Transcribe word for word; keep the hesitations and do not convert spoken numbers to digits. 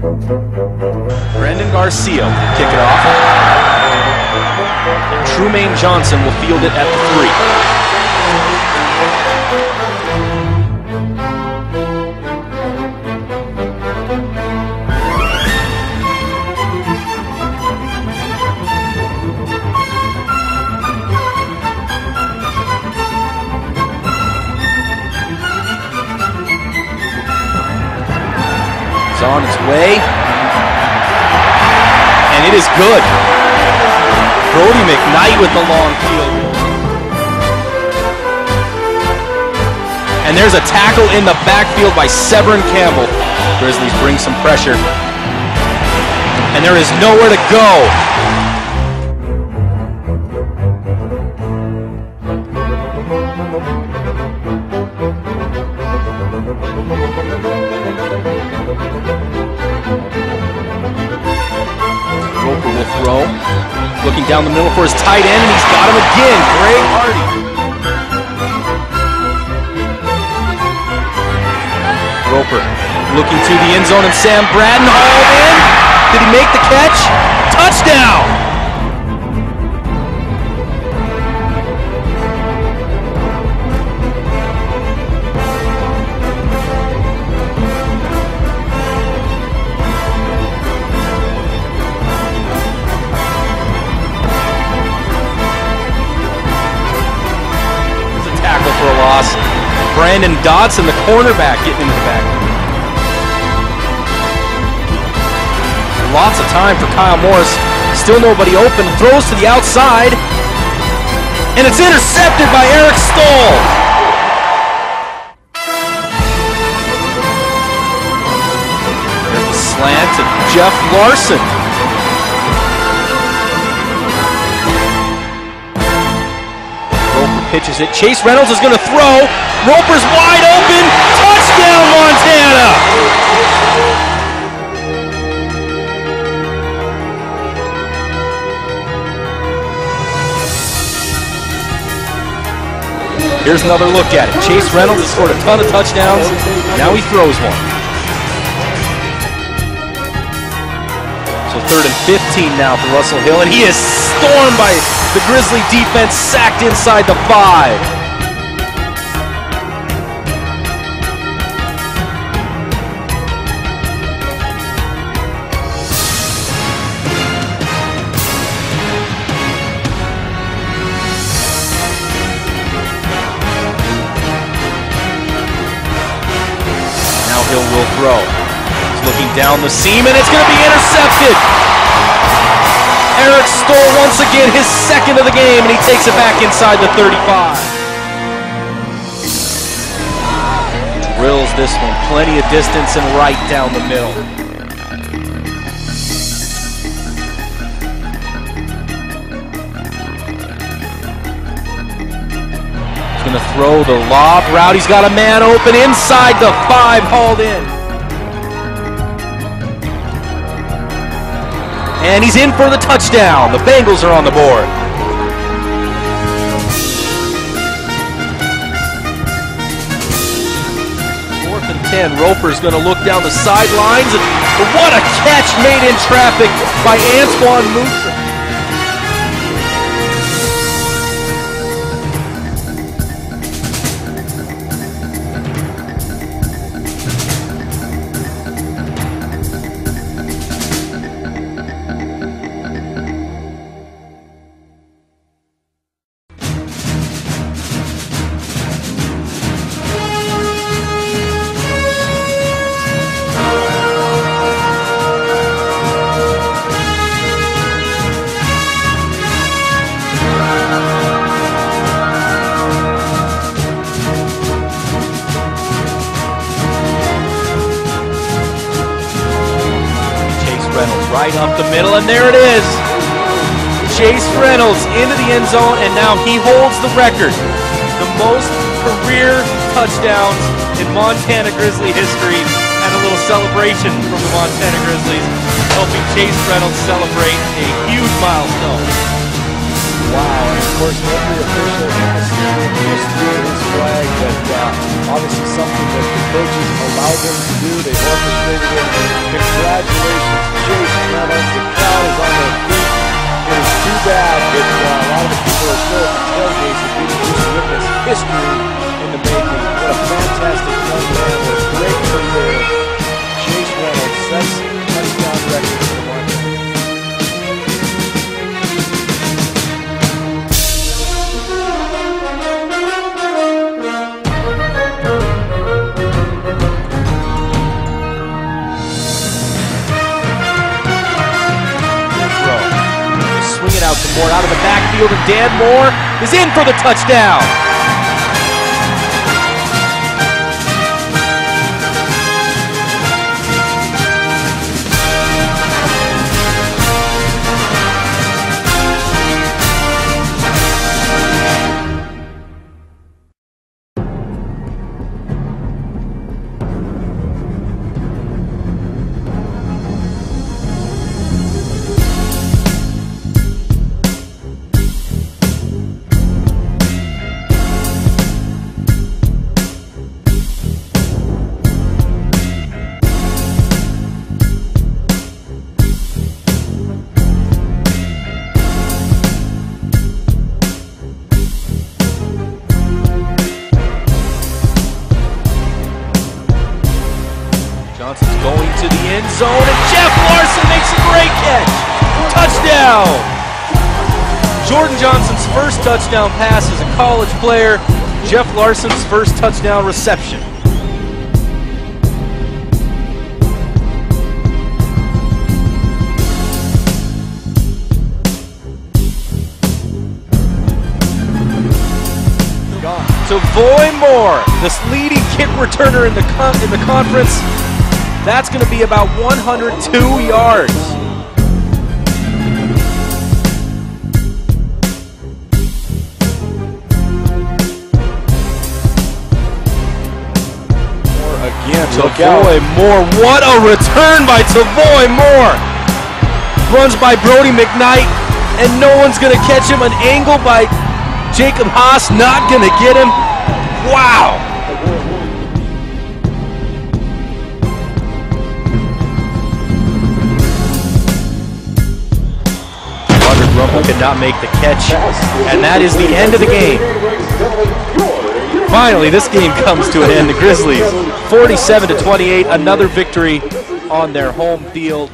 Brandon Garcia will kick it off. And Trumaine Johnson will field it at the three. It's on its way. And it is good. Brody McKnight with the long field goal. And there's a tackle in the backfield by Severin Campbell. Grizzlies bring some pressure. And there is nowhere to go. Looking down the middle for his tight end, and he's got him again. Gray Hardy. Roper looking to the end zone, and Sam Gratton hauled in. Did he make the catch? Touchdown! Brandon Dodson, the cornerback, getting into the back. Lots of time for Kyle Morris. Still nobody open. Throws to the outside. And it's intercepted by Erik Stoll. There's the slant to Jeff Larson. Pitches it. Chase Reynolds is going to throw. Roper's wide open. Touchdown, Montana! Here's another look at it. Chase Reynolds has scored a ton of touchdowns. Now he throws one. So third and fifteen now for Russell Hill, and he is stormed by the Grizzly defense, sacked inside the five. Now Hill will throw. He's looking down the seam, and it's going to be intercepted. Erik Stoll once again, his second of the game, and he takes it back inside the thirty-five. Drills this one, plenty of distance and right down the middle. He's going to throw the lob route. He's got a man open inside the five, hauled in. And he's in for the touchdown. The Bengals are on the board. Fourth and ten. Roper's going to look down the sidelines. And what a catch made in traffic by Antwon Moutra. Right up the middle, and there it is. Chase Reynolds into the end zone, and now he holds the record. The most career touchdowns in Montana Grizzly history, and a little celebration from the Montana Grizzlies, helping Chase Reynolds celebrate a huge milestone. Wow, and of course every official in the stadium just threw his flag, but uh, obviously something that the coaches allowed them to do. They orchestrated it. Congratulations, Chase Reynolds. The crowd is on their feet. It is too bad that uh, a lot of the people are still at the tailgates and getting used to witness history in the making. What a fantastic young man with a great career. Chase Reynolds sets touchdown records for the Montana. Out to Moore, out of the backfield, and Dan Moore is in for the touchdown. Zone, and Jeff Larson makes a great catch. Touchdown! Jordan Johnson's first touchdown pass as a college player. Jeff Larson's first touchdown reception. Tavoi Moore, this leading kick returner in the con in the conference. That's going to be about one hundred two yards. Moore again, Tavoi Moore. What a return by Tavoi Moore. Runs by Brody McKnight, and no one's going to catch him. An angle by Jacob Haas, not going to get him. Wow. Could not make the catch, and that is the end of the game. Finally, this game comes to an end. The Grizzlies, forty-seven to twenty-eight, another victory on their home field.